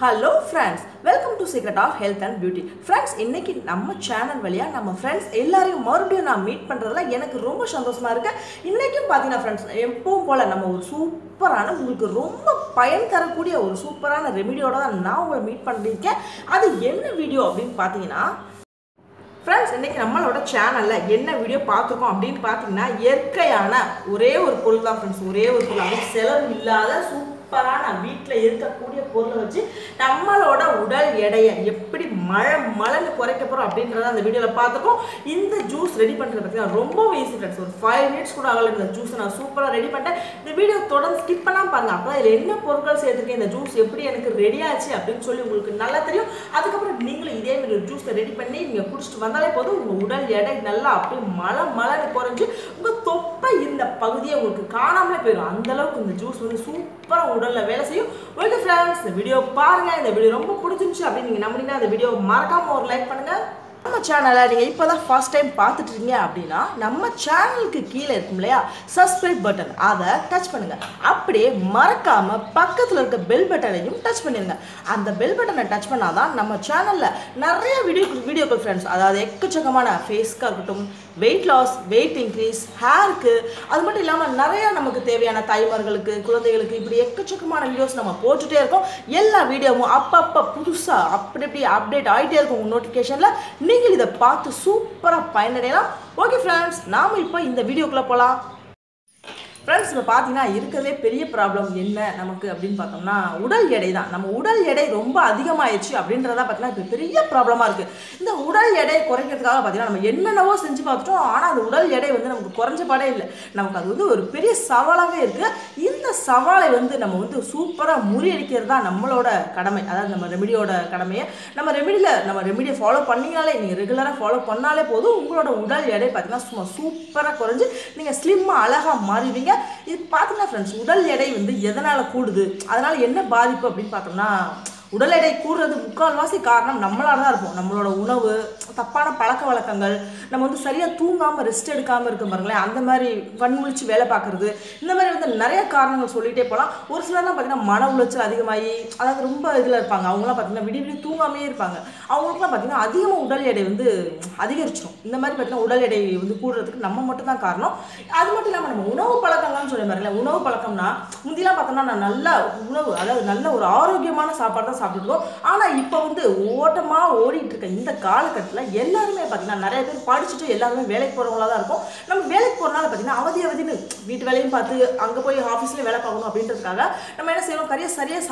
Hello friends, welcome to secret of health and beauty. Friends, இன்றைக்கி நம்ம channel வழியாக நம்ம ஃப்ரெண்ட்ஸ் எல்லாரையும் மறுபடியும் நான் மீட் பண்ணுறதுல எனக்கு ரொம்ப சந்தோஷமாக இருக்கேன். இன்றைக்கும் பார்த்தீங்கன்னா ஃப்ரெண்ட்ஸ், எப்பவும் போல் நம்ம ஒரு சூப்பரான, உங்களுக்கு ரொம்ப பயன் தரக்கூடிய ஒரு சூப்பரான ரெமிடியோட தான் நான் உங்களை மீட் பண்ணியிருக்கேன். அது என்ன வீடியோ அப்படின்னு பார்த்தீங்கன்னா ஃப்ரெண்ட்ஸ், இன்றைக்கி நம்மளோட சேனலில் என்ன வீடியோ பார்த்துருக்கோம் அப்படின்னு பார்த்தீங்கன்னா, இயற்கையான ஒரே ஒரு பொருள் தான் ஃப்ரெண்ட்ஸ். ஒரே ஒரு பொருள், அது செலவு இல்லாத சூப்பரான வீட்டில் இருக்கக்கூடிய பொருளை வச்சு நம்மளோட உடல் எடையை எப்படி மழன்னு குறைக்க போகிறோம் அப்படின்றத அந்த வீடியோவில் பார்த்துருக்கோம். இந்த ஜூஸ் ரெடி பண்ணுறது பார்த்தீங்கன்னா ரொம்ப ஈஸி ஃப்ரெண்ட்ஸ். ஒரு 5 minutes கூட ஆகல இந்த ஜூஸை நான் சூப்பராக ரெடி பண்ணிட்டேன். இந்த வீடியோ தொடர்ந்து ஸ்கிப் பண்ணாமல் பாருங்கள், அப்போ இதில் என்ன பொருட்கள் சேர்த்துருக்கேன், இந்த ஜூஸ் எப்படி எனக்கு ரெடி ஆச்சு அப்படின்னு சொல்லி உங்களுக்கு நல்லா தெரியும். அதுக்கப்புறம் நீங்களும் இதே மாதிரி ஒரு ஜூஸை ரெடி பண்ணி நீங்கள் குடிச்சிட்டு வந்தாலே போதும், உங்கள் உடல் எடை நல்லா அப்படியே மழன்னு குறைஞ்சி உங்கள் தொப்பை இந்த பகுதியை உங்களுக்கு காணாமலே போயிடும். அந்தளவுக்கு இந்த ஜூஸ் வந்து சூப்பராக உடலில் வேலை செய்யும். ஓகே ஃப்ரெண்ட்ஸ், இந்த வீடியோ பாருங்கள். இந்த வீடியோ ரொம்ப பிடிச்சிருந்துச்சு அப்படின்னு நீங்கள் நம்பினீங்கன்னா அந்த வீடியோ மறக்காம ஒரு லைக் பண்ணுங்கள். நம்ம சேனலை நீங்கள் இப்போ தான் ஃபர்ஸ்ட் டைம் பார்த்துட்டு இருக்கீங்க அப்படின்னா நம்ம சேனலுக்கு கீழே இருக்கும் இல்லையா சப்ஸ்கிரைப் பட்டன், அதை டச் பண்ணுங்கள். அப்படியே மறக்காமல் பக்கத்தில் இருக்க பெல் பட்டனையும் டச் பண்ணிடுங்க. அந்த பெல் பட்டனை டச் பண்ணால் தான் நம்ம சேனலில் நிறைய வீடியோக்கள் ஃப்ரெண்ட்ஸ், அதாவது எக்கச்சக்கமான ஃபேஸ்க்காக இருக்கட்டும், வெயிட் லாஸ், வெயிட் இன்க்ரீஸ், ஹேருக்கு, அது மட்டும் இல்லாமல் நிறையா நமக்கு தேவையான தாய்மார்களுக்கு, குழந்தைகளுக்கு, இப்படி எக்கச்சக்கமான வீடியோஸ் நம்ம போட்டுகிட்டே இருக்கோம். எல்லா வீடியோவும் அப்பப்போ புதுசாக அப்படி அப்டேட் ஆகிட்டே இருக்கும் உங்கள் நோட்டிஃபிகேஷனில். நீங்கள் இதை பார்த்து சூப்பராக பயனடையலாம். ஓகே ஃப்ரெண்ட்ஸ், நாம் இப்போ இந்த வீடியோக்குள்ளே போகலாம். ஃப்ரெண்ட்ஸ், இப்போ பார்த்தீங்கன்னா இருக்கிறதே பெரிய ப்ராப்ளம் என்ன நமக்கு அப்படின்னு பார்த்தோம்னா உடல் எடை தான். நம்ம உடல் எடை ரொம்ப அதிகமாகிடுச்சு அப்படின்றதான் பார்த்தீங்கன்னா இப்போ பெரிய ப்ராப்ளமாக இருக்குது. இந்த உடல் எடை குறைக்கிறதுக்காக பார்த்தீங்கன்னா நம்ம என்னென்னவோ செஞ்சு பார்த்துட்டோம், ஆனால் அந்த உடல் எடை வந்து நமக்கு குறைஞ்ச பாடே இல்லை. நமக்கு அது வந்து ஒரு பெரிய சவாலாகவே இருக்குது. இந்த சவாலை வந்து நம்ம வந்து சூப்பராக முறியடிக்கிறது தான் நம்மளோட கடமை, அதாவது நம்ம ரெமிடியோட கடமையை. நம்ம ரெமிடியை ஃபாலோ பண்ணிங்கனாலே, நீங்கள் ரெகுலராக ஃபாலோ பண்ணாலே போதும், உங்களோட உடல் எடை பார்த்தீங்கன்னா சும்மா சூப்பராக குறைஞ்சி நீங்கள் ஸ்லிம்மாக அழகாக மாறிடுவீங்க. இது பார்த்தீங்கன்னா ஃப்ரெண்ட்ஸ், உடல் எடை வந்து எதனால் கூடுது, அதனால் என்ன பாதிப்பு அப்படின்னு பார்த்தோம்னா, உடல் எடை கூடுறது முக்கால்வாசி காரணம் நம்மளால தான் இருப்போம். நம்மளோட உணவு, தப்பான பழக்க வழக்கங்கள், நம்ம வந்து சரியாக தூங்காமல் ரெஸ்ட் எடுக்காமல் இருக்க பாருங்களேன், அந்த மாதிரி கண்முழிச்சு வேலை பார்க்குறது, இந்த மாதிரி வந்து நிறைய காரணங்கள் சொல்லிகிட்டே போகலாம். ஒரு சிலர்லாம் பார்த்தீங்கன்னா மன உளைச்சல் அதிகமாகி, அதாவது ரொம்ப இதில் இருப்பாங்க, அவங்களாம் பார்த்தீங்கன்னா விடிய தூங்காமே இருப்பாங்க. அவங்களுக்குலாம் பார்த்தீங்கன்னா அதிகமாக உடல் எடை வந்து அதிகரிச்சிடும். இந்த மாதிரி பார்த்தீங்கன்னா உடல் எடை வந்து கூடுறதுக்கு நம்ம மட்டும் தான் காரணம். அது மட்டும் இல்லாமல் நம்ம உணவு பழக்கங்கள்னு சொல்லி பாருங்களேன். உணவு பழக்கம்னா முந்திலாம் பார்த்தோம்னா நான் நல்ல உணவு, அதாவது நல்ல ஒரு ஆரோக்கியமான சாப்பாடு தான் சாப்பிட்டுருக்கோம். ஆனால் இப்போ வந்து ஓட்டமாக ஓடிட்டு இருக்க இந்த காலகட்டத்தில் எல்லாருமே பார்த்தீங்கன்னா நிறைய பேர் படிச்சுட்டு எல்லாருமே வேலைக்கு போகிறவங்களா தான் இருக்கும். நம்ம வேலைக்கு போகிறனால பார்த்தீங்கன்னா அவதின்னு வீட்டு வேலையும் பார்த்து அங்கே போய் ஆஃபீஸ்லேயும் வேலை பார்க்கணும் அப்படின்றதுக்காக நம்ம என்ன செய்வோம், சரியாக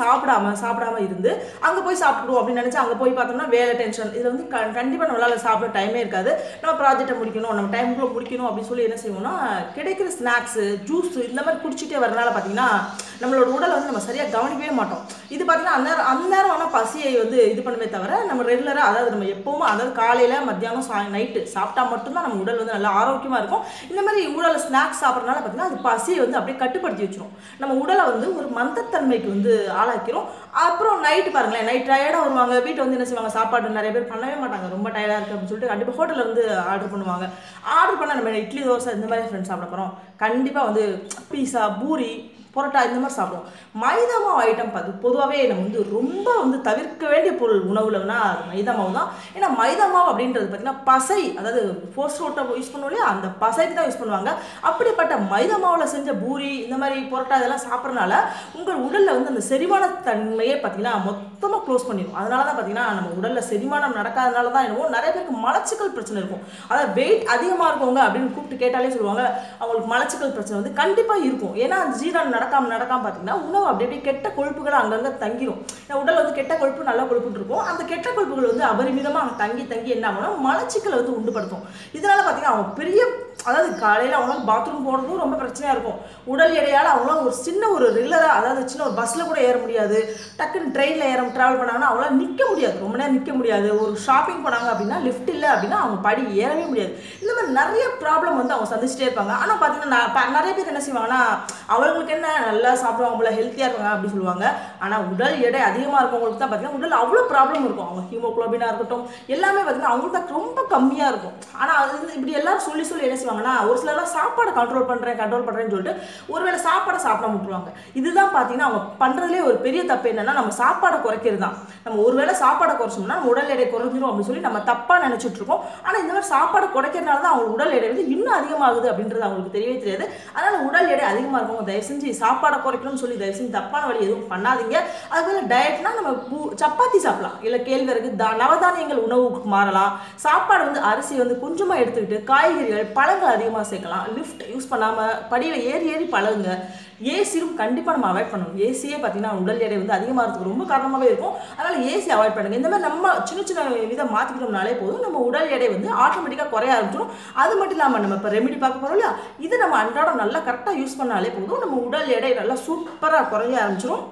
சாப்பிடாமல் இருந்து அங்கே போய் சாப்பிடுவோம் அப்படின்னு நினச்சி அங்கே போய் பார்த்தோம்னா வேலை டென்ஷன். இதில் வந்து கண்டிப்பாக நம்மளால் சாப்பிட டைமே இருக்காது. நம்ம ப்ராஜெக்டை முடிக்கணும், நம்ம டைமுக்குள்ளே முடிக்கணும் அப்படின்னு சொல்லி என்ன செய்வோம்னா கிடைக்கிற ஸ்நாக்ஸு, ஜூஸு, இந்த மாதிரி குடிச்சிட்டே வரனால பார்த்தீங்கன்னா நம்மளோட உடலை வந்து நம்ம சரியாக கவனிக்கவே மாட்டோம். இது பார்த்தீங்கன்னா அந்த நேரம் ஆனால் பசியை வந்து இது பண்ணவே தவிர, நம்ம ரெகுலராக, அதாவது நம்ம எப்போவும், அதாவது காலையில், மத்தியானம், நைட்டு சாப்பிட்டா மட்டும்தான் நம்ம உடல் வந்து நல்லா ஆரோக்கியமாக இருக்கும். இந்த மாதிரி உடல் ஸ்நாக்ஸ் சாப்பிட்றதுனால பார்த்தீங்கன்னா அது பசியை வந்து அப்படியே கட்டுப்படுத்தி வச்சிடும். நம்ம உடலை வந்து ஒரு மந்தத்தன்மைக்கு வந்து ஆளாக்கிறோம். அப்புறம் நைட்டு பாருங்களேன், நைட் டயர்டாக வருவாங்க, வீட்டை வந்து என்ன செய்வாங்க, சாப்பாடு நிறைய பேர் பண்ணவே மாட்டாங்க, ரொம்ப டயர்டாக இருக்குது அப்படின்னு சொல்லிட்டு கண்டிப்பாக ஹோட்டலில் வந்து ஆர்டர் பண்ணுவாங்க. ஆர்டர் பண்ணால் நம்ம இட்லி, தோசை, இந்த மாதிரி ஃப்ரெண்ட்ஸ் சாப்பிட போகிறோம். கண்டிப்பாக வந்து பீஸா, பூரி, பரோட்டா, இந்த மாதிரி சாப்பிடுவோம். மைதா மாவு ஐட்டம் பொதுவாகவே நம்ம வந்து ரொம்ப வந்து தவிர்க்க வேண்டிய பொருள் உணவுலன்னா அது மைதா மாவு தான். ஏன்னா மைதா மாவு அப்படின்றது பார்த்திங்கன்னா பசை, அதாவது ஃபோஸ்ட் ரோட்டை யூஸ் பண்ணுவோம் இல்லையா, அந்த பசைக்கு தான் யூஸ் பண்ணுவாங்க. அப்படிப்பட்ட மைதா மாவில் செஞ்ச பூரி, இந்த மாதிரி பரோட்டா, இதெல்லாம் சாப்பிட்றனால உங்கள் உடலில் வந்து அந்த செரிமான தன்மையே பார்த்திங்கன்னா மொத்தமாக க்ளோஸ் பண்ணிடும். அதனால தான் பார்த்திங்கன்னா நம்ம உடலில் செரிமானம் நடக்காதனால தான் என்னவோ நிறைய பேருக்கு மலச்சிக்கல் பிரச்சனை இருக்கும். அதாவது வெயிட் அதிகமாக இருக்கவங்க அப்படின்னு கூப்பிட்டு கேட்டாலே சொல்லுவாங்க, அவங்களுக்கு மலச்சிக்கல் பிரச்சனை வந்து கண்டிப்பாக இருக்கும். ஏன்னா அந்த ஜீரணம் நடக்காம பார்த்தீங்கன்னா உணவு அப்படியே கெட்ட கொழுப்புகள் அங்கங்கே தங்கிடும். உடல் வந்து கெட்ட கொழுப்பு, நல்ல கொழுப்புன்னு இருக்கும். அந்த கெட்ட கொழுப்புகள் வந்து அபரிமிதமாக தங்கி என்ன ஆகணும், மலச்சிக்கலை வந்து உண்டுபடுத்தும். இதனால பார்த்தீங்கன்னா அவங்க பெரிய, அதாவது காலையில் அவங்களாம் பாத்ரூம் போகிறதும் ரொம்ப பிரச்சனையாக இருக்கும். உடல் எடையால் அவங்களாம் ஒரு சின்ன ஒரு ரெகுலராக, அதாவது சின்ன ஒரு பஸ்ஸில் கூட ஏற முடியாது, டக்குன்னு ட்ரெயினில் ட்ராவல் பண்ணாங்கன்னா அவங்களாம் நிற்க முடியாது, ரொம்ப நேரம் நிற்க முடியாது. ஒரு ஷாப்பிங் போனாங்க அப்படின்னா லிஃப்ட் இல்லை அப்படின்னா அவங்க படி ஏறவே முடியாது. இந்த மாதிரி நிறைய ப்ராப்ளம் வந்து அவங்க சந்திச்சுட்டே இருப்பாங்க. ஆனால் பார்த்தீங்கன்னா நிறைய பேர் என்ன செய்வாங்கன்னா, அவங்களுக்கு என்ன நல்லா சாப்பிடுவாங்க போல, ஹெல்த்தியாக இருக்காங்க அப்படி சொல்லுவாங்க. ஆனால் உடல் எடை அதிகமாக இருக்கவங்களுக்கு தான் பார்த்தீங்கன்னா உடல் அவ்வளோ ப்ராப்ளம் இருக்கும். அவங்க ஹீமோக்ளோபினாக இருக்கட்டும் எல்லாமே பார்த்தீங்கன்னா அவங்களுக்கு தான் ரொம்ப கம்மியாக இருக்கும். ஆனால் அது இப்படி எல்லாரும் சொல்லி சொல்லி என்ன செய்வாங்கன்னா, ஒரு சிலர்லாம் சாப்பாடை கண்ட்ரோல் பண்ணுறேன்னு சொல்லிட்டு ஒருவேளை சாப்பாடை சாப்பிட முட்டுவாங்க. இதுதான் பார்த்தீங்கன்னா அவங்க பண்ணுறதுலேயே ஒரு பெரிய தப்பு என்னென்னா, நம்ம சாப்பாடை குறைக்கிறது தான். நம்ம ஒருவேளை சாப்பாடை குறைச்சோம்னா உடல் எடை குறைஞ்சிரும் அப்படின்னு சொல்லி நம்ம தப்பாக நினச்சிட்டு இருக்கோம். ஆனால் இந்த மாதிரி சாப்பாடு குறைக்கிறதுனால தான் அவங்க உடல் எடை வந்து இன்னும் அதிகமாகுது அப்படின்றது அவங்களுக்கு தெரியவே தெரியாது. அதனால உடல் எடை அதிகமாக இருக்கும் தயவு செஞ்சு சாப்பாடை குறைக்கணும்னு சொல்லி தயவு செஞ்சு தப்பான வழி எதுவும் பண்ணாதீங்க. அதுக்கு டயட்னா நம்ம சப்பாத்தி சாப்பிடலாம், இல்லை கேழ்வரகு நவதானியங்கள் உணவுக்கு மாறலாம். சாப்பாடு வந்து அரிசி வந்து கொஞ்சமாக எடுத்துக்கிட்டு காய்கறிகள் பழங்கள் அதிகமாக சேர்க்கலாம். லிஃப்ட் யூஸ் பண்ணாமல் படியில் ஏறி பழகுங்க. ஏசியும் கண்டிப்பாக நம்ம அவாய்ட் பண்ணணும். ஏசியே பார்த்தீங்கன்னா உடல் எடை வந்து அதிகமாகிறதுக்கு ரொம்ப காரணமாகவே இருக்கும். அதனால் ஏசி அவாய்ட் பண்ணுங்கள். இந்த மாதிரி நம்ம சின்ன விதம் மாற்றிக்கிட்டோம்னாலே போதும் நம்ம உடல் எடை வந்து ஆட்டோமேட்டிக்காக குறைய ஆரம்பிச்சிடும். அது மட்டும் இல்லாமல் நம்ம இப்போ ரெமெடி பார்க்க போகிறோம் இல்லையா, இதை நம்ம அன்றாடம் நல்லா கரெக்டாக யூஸ் பண்ணாலே போதும் நம்ம உடல் எடை நல்லா சூப்பராக குறைய ஆரம்பிச்சிடும்.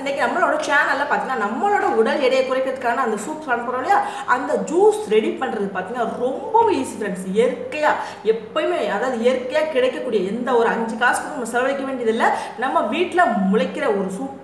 இன்னைக்கு நம்மளோட சேனல்ல பார்த்தீங்கன்னா நம்மளோட உடல் எடையை குறைக்கிறதுக்கான அந்த சூப் அனுப்புறோம் இல்லையா, அந்த ஜூஸ் ரெடி பண்ணுறது பார்த்தீங்கன்னா ரொம்ப ஈஸி ஃப்ரெண்ட்ஸ். இயற்கையாக எப்பயுமே அதாவது இயற்கையாக கிடைக்கக்கூடிய எந்த ஒரு 5 காசு கூட நம்ம செலவழிக்க வேண்டியதில்லை. நம்ம வீட்டில் முளைக்கிற ஒரு சூப்பரான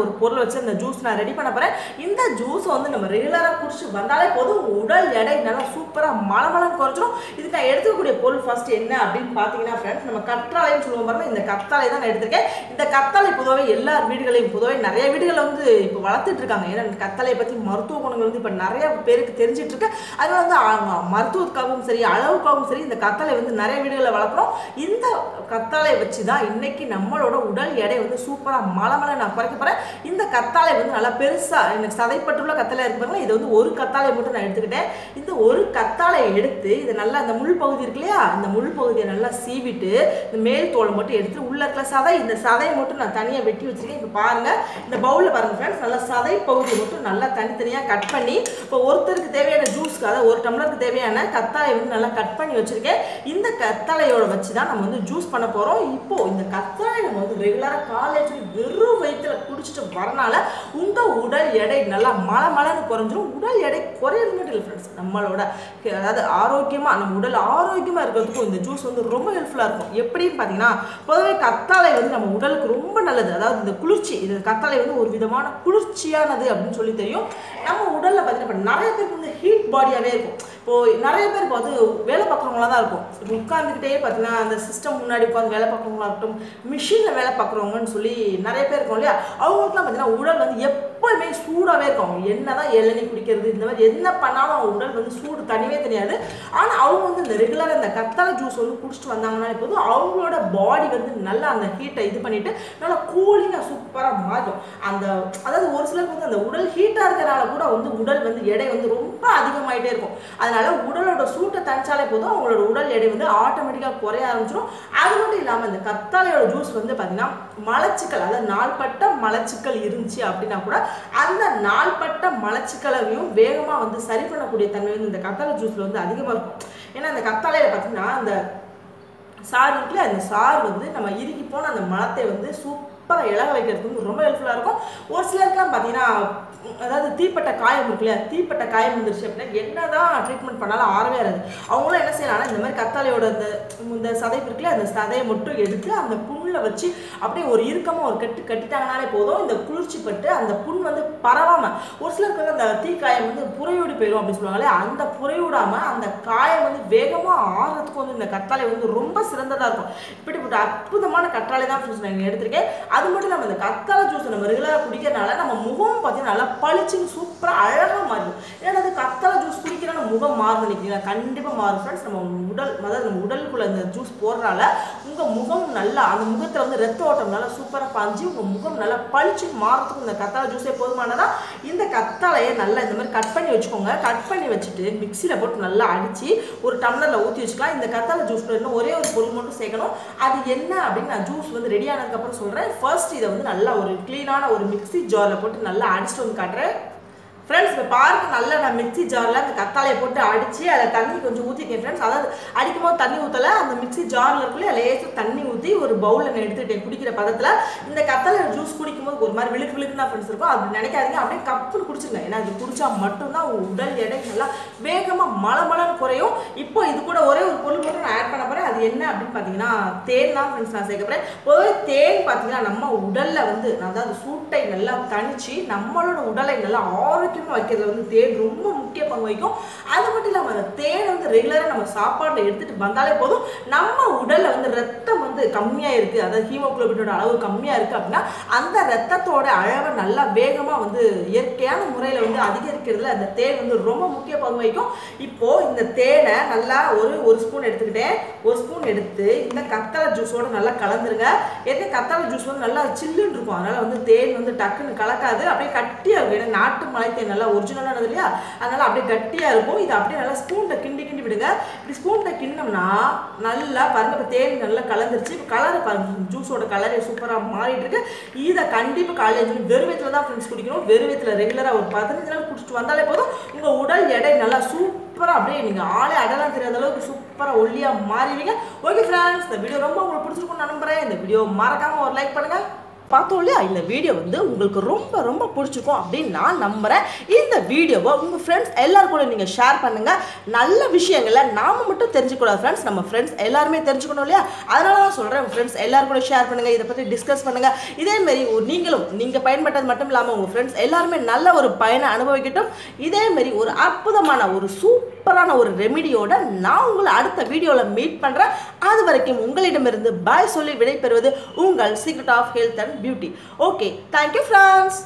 ஒரு பொருளை வச்சு அந்த ஜூஸ் நான் ரெடி பண்ண போகிறேன். இந்த ஜூஸை வந்து நம்ம ரெகுலராக குடிச்சு வந்தாலே போதும் உடல் எடை நல்லா சூப்பராக மலமளன்னு குறைச்சிடும். இதுக்கு நான் எடுத்துக்கூடிய பொருள் ஃபர்ஸ்ட் என்ன அப்படின்னு பார்த்தீங்கன்னா ஃப்ரெண்ட்ஸ், நம்ம கற்றாழைன்னு சொல்லுவோம் பாருங்க, இந்த கற்றாழை தான் நான் எடுத்திருக்கேன். இந்த கத்தாழை பொதுவாகவே எல்லா வீடுகளையும் பொதுவாகவே நிறைய வீடுகளை வந்து இப்போ வளர்த்துட்டு இருக்காங்க. ஏன்னா கத்தாழையை பற்றி மருத்துவ குணங்கள் வந்து இப்போ நிறைய பேருக்கு தெரிஞ்சிட்டு இருக்கு. அதனால வந்து அவங்க மருத்துவத்துக்காகவும் சரி அளவுக்காகவும் சரி இந்த கத்தாழை வந்து நிறைய வீடுகளை வளர்க்குறோம். இந்த கத்தாழை வச்சு தான் இன்னைக்கு நம்மளோட உடல் எடை வந்து சூப்பராக மலமலை நான் குறைக்க போகிறேன். இந்த கத்தாழை வந்து நல்லா பெருசாக எனக்கு சதைப்பட்டுள்ள கத்தாழை இருக்குதுங்களா, இது வந்து ஒரு கத்தாழை மட்டும் நான் எடுத்துக்கிட்டேன். இந்த ஒரு கத்தாழையை எடுத்து இது நல்லா அந்த முள் பகுதி இருக்கு இல்லையா, அந்த முள் பகுதியை நல்லா சீவிட்டு இந்த மேல் தோலை மட்டும் எடுத்து உள்ள இருக்கிற சதை இந்த சதை மட்டும் நான் தனியாக வெட்டி வச்சிருக்கேன். இப்போ பாருங்க இந்த பவுலில் பாருங்க ஃப்ரெண்ட்ஸ், நல்லா சதை பகுதி மட்டும் நல்லா தனித்தனியாக கட் பண்ணி இப்போ ஒருத்தருக்கு தேவையான ஜூஸ்க்கு அதாவது ஒரு டம்ளருக்கு தேவையான கத்தாழை வந்து நல்லா கட் பண்ணி வச்சிருக்கேன். இந்த கத்தாழையோட வச்சு தான் நம்ம வந்து ஜூஸ் பண்ண போகிறோம். இப்போ இந்த கத்தாழை நம்ம வந்து ரெகுலராக காலேஜ் வெறும் வயிற்றுல குடிச்சிட்டு வரனால உங்கள் உடல் எடை நல்லா மலமளன்னு குறைஞ்சிடும். உடல் எடை குறையது மட்டும் இல்லை ஃப்ரெண்ட்ஸ், நம்மளோட அதாவது ஆரோக்கியமாக நம்ம உடல் ஆரோக்கியமாக இருக்கிறதுக்கும் இந்த ஜூஸ் வந்து ரொம்ப ஹெல்ப்ஃபுல்லாக இருக்கும். எப்படின்னு பார்த்தீங்கன்னா பொதுவே கத்தாழை வந்து நம்ம உடல் ரொம்ப நல்லது. அதாவது இந்த குளிர்ச்சி இது கத்தாழை வந்து ஒரு விதமான குளிர்ச்சியானது அப்படின்னு சொல்லி தெரியும். நம்ம உடலில் பார்த்தீங்கன்னா நிறைய பேருக்கு வந்து ஹீட் பாடியாகவே இருக்கும். இப்போது நிறைய பேருக்கு வந்து வேலை பார்க்குறவங்களா தான் இருக்கும். உட்காந்துக்கிட்டே பார்த்தீங்கன்னா அந்த சிஸ்டம் முன்னாடி உட்காந்து வேலை பார்க்குறவங்களா இருக்கட்டும், மிஷினில் வேலை பார்க்குறவங்கன்னு சொல்லி நிறைய பேர் இருக்கும் இல்லையா, அவங்களுக்குலாம் பார்த்தீங்கன்னா உடல் வந்து எப்போதுமே சூடாகவே இருக்கும். அவங்க என்ன தான் இளநீ குடிக்கிறது இந்த மாதிரி என்ன பண்ணாலும் அவங்க உடல் வந்து சூடு தனியே தெரியாது. ஆனால் அவங்க வந்து இந்த ரெகுலராக இந்த கத்தாழை ஜூஸ் வந்து குடிச்சிட்டு வந்தாங்கன்னா இப்போதும் அவங்களோட பாடி வந்து நல்லா அந்த ஹீட்டை இது பண்ணிட்டு நல்லா கூலிங்காக சூப்பராக மாறும். அந்த அதாவது ஒரு சிலருக்கு வந்து அந்த உடல் ஹீட்டாக இருக்கிறனால கூட வந்து உடல் வந்து எடை வந்து ரொம்ப அதிகமாகிட்டே இருக்கும். அதனால உடலோட சூட்டை தனிச்சாலே போதும் அவங்களோட உடல் எடை வந்து ஆட்டோமேட்டிக்காக குறைய ஆரம்பிச்சிடும். அது மட்டும் இல்லாமல் இந்த கத்தாழையோட ஜூஸ் வந்து பார்த்தீங்கன்னா மலச்சிக்கல் அதாவது நாள்பட்ட மலச்சிக்கல் இருந்துச்சு அப்படின்னா கூட அந்த நாள்பட்ட மலச்சிக்கலையும் வேகமாக வந்து சரி பண்ணக்கூடிய தன்மை வந்து இந்த கத்தாழை ஜூஸில் வந்து அதிகமாக இருக்கும். ஏன்னா இந்த கத்தாழையில் பார்த்தீங்கன்னா அந்த சாறு இருக்குல்ல, அந்த சாறு வந்து நம்ம இறுக்கி போன அந்த மலத்தை வந்து சூப்பராக இலக வைக்கிறதுக்கு வந்து ரொம்ப ஹெல்ப்ஃபுல்லாக இருக்கும். ஒரு சிலருக்குலாம் பார்த்தீங்கன்னா அதாவது தீப்பட்ட காயம் இருக்குல்ல, தீப்பட்ட காயம் வந்துருச்சு அப்படின்னா என்ன தான் ட்ரீட்மெண்ட் பண்ணாலும் ஆறவே ஆகாது. அவங்களும் என்ன செய்யலாம்னா இந்த மாதிரி கத்தாழையோட அந்த இந்த சதை இருக்குல்ல, அந்த சதையை மட்டும் எடுத்து அந்த புண்ணில் வச்சு அப்படியே ஒரு இறுக்கமாக ஒரு கட்டிட்டாங்கனாலே போதும் இந்த குளிர்ச்சி பட்டு அந்த புண் வந்து பரவாமல் ஒரு சிலருக்கு வந்து அந்த தீக்காயம் வந்து புரையோடி போயிடும் அப்படின்னு சொல்லுவாங்களே, அந்த புரையோடாமல் அந்த காயம் வந்து வேகமாக ஆறுறதுக்கு வந்து இந்த கத்தாழை வந்து ரொம்ப சிறந்ததாக இருக்கும். இப்படிப்பட்ட அற்புதமான கத்தாழை தான் ஜூஸ் நான் எடுத்திருக்கேன். அது மட்டும் நம்ம இந்த கத்தாழை ஜூஸை நம்ம ரெகுலராக குடிக்கிறதுனால நம்ம முகம் பார்த்தீங்கன்னா நல்லா பளிச்சுன்னு சூப்பராக அழகாக மாறிடும். ஏன்னா அது கத்தாழை ஜூஸ் குடிக்கிறனால முகம் மாறுது நினைக்கிறீங்களா, கண்டிப்பாக மாறும் ஃப்ரெண்ட்ஸ். நம்ம உடல் அதாவது நம்ம உடலுக்குள்ளே இந்த ஜூஸ் போடுறனால உங்கள் முகம் நல்லா அந்த முகத்தில் வந்து ரத்த ஓட்டம் நல்லா சூப்பராக பாஞ்சு உங்கள் முகம் நல்லா பளிச்சுன்னு மாறுறதுக்கு இந்த கத்தாழை ஜூஸே போதுமானதான். இந்த கத்தாழையை நல்லா இந்த மாதிரி கட் பண்ணி வச்சுக்கோங்க. கட் பண்ணி வச்சுட்டு மிக்சியில் போட்டு நல்லா அடித்து ஒரு டம்ளரில் ஊற்றி வச்சுக்கலாம். இந்த கத்தாழை ஜூஸில் இன்னும் ஒரே ஒரு பொருள் மட்டும் சேர்க்கணும். அது என்ன அப்படின்னு நான் ஜூஸ் வந்து ரெடி ஆனதுக்கப்புறம் சொல்கிறேன். ஃபர்ஸ்ட் இதை வந்து நல்லா ஒரு க்ளீனான ஒரு மிக்சி ஜாரில் போட்டு நல்லா அடிச்சுட்டு வந்து காட்டுறேன் ஃப்ரெண்ட்ஸ். இப்போ பாருங்க நல்லா நான் மிக்சி ஜாரில் அந்த கத்தாழையை போட்டு அடித்து அதில் தண்ணி கொஞ்சம் ஊற்றிட்டேன் ஃப்ரெண்ட்ஸ். அதாவது அடிக்கும் போது தண்ணி ஊற்றலை, அந்த மிக்சி ஜாரில் இருக்குள்ளே லேசாக தண்ணி ஊற்றி ஒரு பவுலில் நான் எடுத்துக்கிட்டேன். குடிக்கிற பதத்தில் இந்த கத்தாழை ஜூஸ் குடிக்கும்போது ஒரு மாதிரி விழுக்கு விழுக்குன்னா ஃப்ரெண்ட்ஸ் இருக்கும். அப்படி நினைக்காதீங்க, அப்படியே கப்புன்னு குடிச்சிருங்க. ஏன்னா அது குடித்தா மட்டும்தான் உங்கள் உடல் எடை நல்லா வேகமாக மலமளன்னு குறையும். இப்போ இது கூட ஒரே ஒரு பொருள் மட்டும் நான் ஆட் பண்ண போகிறேன். அது என்ன அப்படி பாத்தீங்கன்னா தேன் தான் फ्रेंड्स நான் சேக்கப்றேன். ஒரு தேன் பாத்தீங்கன்னா நம்ம உடல்ல வந்து அதாவது சூட்டை நல்லா தணிச்சு நம்மளோட உடலை நல்லா ஆரோக்கியமா வைக்கிறதுல வந்து தேன் ரொம்ப முக்கிய பங்கு வகிக்கும். அது மட்டும் இல்லாம அந்த தேன் வந்து ரெகுலரா நம்ம சாப்பாடுல எடுத்துட்டு வந்தாலே போதும் நம்ம உடல்ல வந்து ரத்தம் வந்து கம்மியா இருக்கு அதாவது ஹீமோகுளோபினோட அளவு கம்மியா இருக்கு அப்படின்னா அந்த ரத்தத்தோட அளவை நல்லா வேகமா வந்து இயற்கையான முறையில வந்து அதிகரிக்கிறதுல அந்த தேன் வந்து ரொம்ப முக்கிய பங்கு வகிக்கும். இப்போ இந்த தேனை நல்லா ஒரு ஸ்பூன் எடுத்துக்கிட்டேன். ஒரு ஸ்பூன் எடுத்து இந்த கத்தாழை ஜூஸோட நல்லா கலந்துருங்க. ஏற்கனவே கத்தாழை ஜூஸ் வந்து நல்லா சில்லுன்னு இருக்கும், அதனால வந்து தேன் வந்து டக்குன்னு கலக்காது, அப்படியே கட்டியா இருக்கும். ஏன்னா நாட்டு மலை தேன் நல்லா ஒரிஜினலானது இல்லையா, அதனால அப்படியே கட்டியா இருக்கும். இது அப்படியே நல்லா ஸ்பூன்ல கிண்டி கிண்டி விடுங்க. இப்படி ஸ்பூன்ல கிண்டோம்னா நல்லா பாருங்க இப்போ தேன் நல்லா கலந்துருச்சு. இப்போ கலரை பாருங்க, ஜூஸோட கலரே சூப்பராக மாறிட்டு இருக்கு. இதை கண்டிப்பாக காலேஜில் வெறுவயத்துல தான் ஃப்ரெண்ட்ஸ் குடிக்கணும். வெறுவயத்துல ரெகுலராக ஒரு 15 நாள் குடிச்சிட்டு வந்தாலே போதும் உங்கள் உடல் எடை நல்லா சூப்பராக அப்படியே நீங்கள் ஆளே அடலாம் தெரியாத அளவுக்கு சூப்பராக ஒல்லியாக மாறிடுவீங்க. ஓகே ஃப்ரெண்ட்ஸ், இந்த வீடியோ ரொம்ப உங்களுக்கு பிடிச்சிருக்கும்னு நான் நம்புகிறேன். இந்த வீடியோ மறக்காமல் ஒரு லைக் பண்ணுங்கள். பார்த்தோம் இல்லையா, இந்த வீடியோ வந்து உங்களுக்கு ரொம்ப ரொம்ப பிடிச்சிருக்கும் அப்படின்னு நான் நம்புகிறேன். இந்த வீடியோவை உங்கள் ஃப்ரெண்ட்ஸ் எல்லோரும் கூட நீங்கள் ஷேர் பண்ணுங்கள். நல்ல விஷயங்களை நாம் மட்டும் தெரிஞ்சுக்கூடாது ஃப்ரெண்ட்ஸ், நம்ம ஃப்ரெண்ட்ஸ் எல்லாருமே தெரிஞ்சுக்கணும் இல்லையா, அதனால தான் சொல்கிறேன். உங்கள் ஃப்ரெண்ட்ஸ் எல்லோரும் கூட ஷேர் பண்ணுங்கள், இதை பற்றி டிஸ்கஸ் பண்ணுங்கள். இதேமாரி நீங்கள் பயன்பட்டது மட்டும் இல்லாமல் உங்கள் ஃப்ரெண்ட்ஸ் எல்லாருமே நல்ல ஒரு பயனை அனுபவிக்கட்டும். இதேமாரி ஒரு அற்புதமான ஒரு சூப்பரான ஒரு ரெமிடியோட நான் உங்களை அடுத்த வீடியோவில் மீட் பண்ணுறேன். அது வரைக்கும் உங்களிடமிருந்து பாய் சொல்லி விடைபெறுவது உங்கள் secret of health and beauty. Okay, thank you friends.